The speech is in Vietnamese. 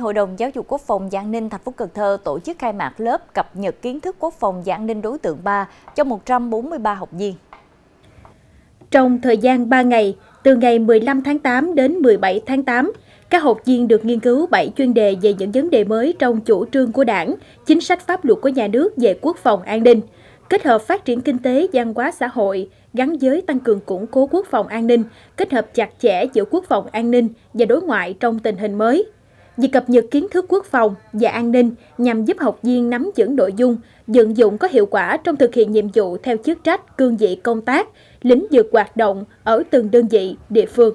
Hội đồng Giáo dục Quốc phòng và An ninh thành phố Cần Thơ tổ chức khai mạc lớp cập nhật kiến thức quốc phòng và an ninh đối tượng 3 cho 143 học viên. Trong thời gian 3 ngày, từ ngày 15 tháng 8 đến 17 tháng 8, các học viên được nghiên cứu 7 chuyên đề về những vấn đề mới trong chủ trương của Đảng, chính sách pháp luật của nhà nước về quốc phòng an ninh, kết hợp phát triển kinh tế, văn hóa xã hội, gắn với tăng cường củng cố quốc phòng an ninh, kết hợp chặt chẽ giữa quốc phòng an ninh và đối ngoại trong tình hình mới. Việc cập nhật kiến thức quốc phòng và an ninh nhằm giúp học viên nắm vững nội dung, vận dụng có hiệu quả trong thực hiện nhiệm vụ theo chức trách, cương vị công tác, lĩnh vực hoạt động ở từng đơn vị, địa phương.